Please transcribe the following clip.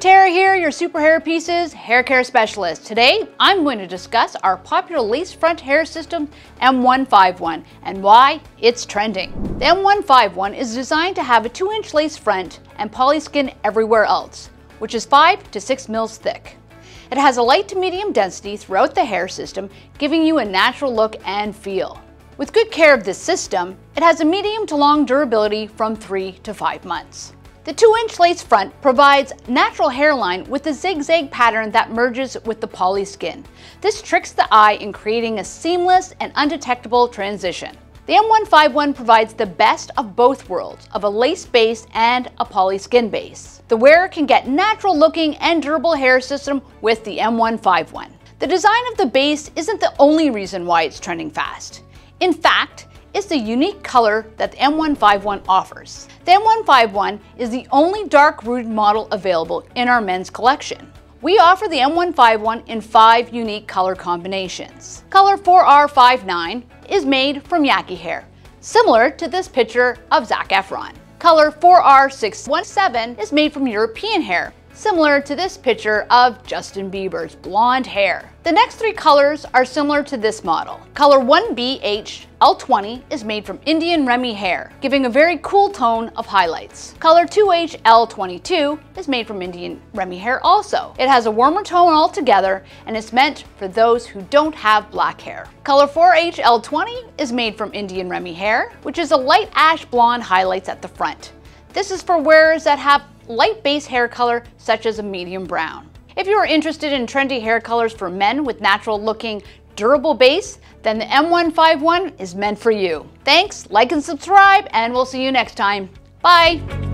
Tara here, your Super Hair Pieces hair care specialist. Today, I'm going to discuss our popular lace front hair system M151 and why it's trending. The M151 is designed to have a 2-inch lace front and poly skin everywhere else, which is 5 to 6 mils thick. It has a light to medium density throughout the hair system, giving you a natural look and feel. With good care of this system, it has a medium to long durability from 3 to 5 months. The 2-inch lace front provides natural hairline with a zigzag pattern that merges with the poly skin. This tricks the eye in creating a seamless and undetectable transition. The M151 provides the best of both worlds of a lace base and a poly skin base. The wearer can get natural looking and durable hair system with the M151. The design of the base isn't the only reason why it's trending fast. In fact, it's the unique color that the M151 offers. The M151 is the only dark-rooted model available in our men's collection. We offer the M151 in 5 unique color combinations. Color 4R59 is made from Yaki hair, similar to this picture of Zac Efron. Color 4R617 is made from European hair, similar to this picture of Justin Bieber's blonde hair. The next 3 colors are similar to this model. Color 1BHL20 is made from Indian Remy hair, giving a very cool tone of highlights. Color 2HL22 is made from Indian Remy hair also. It has a warmer tone altogether and is meant for those who don't have black hair. Color 4HL20 is made from Indian Remy hair, which is a light ash blonde highlights at the front. This is for wearers that have light base hair color such as a medium brown. If you are interested in trendy hair colors for men with natural looking durable base, then the M151 is meant for you. Thanks, like and subscribe, and we'll see you next time. Bye!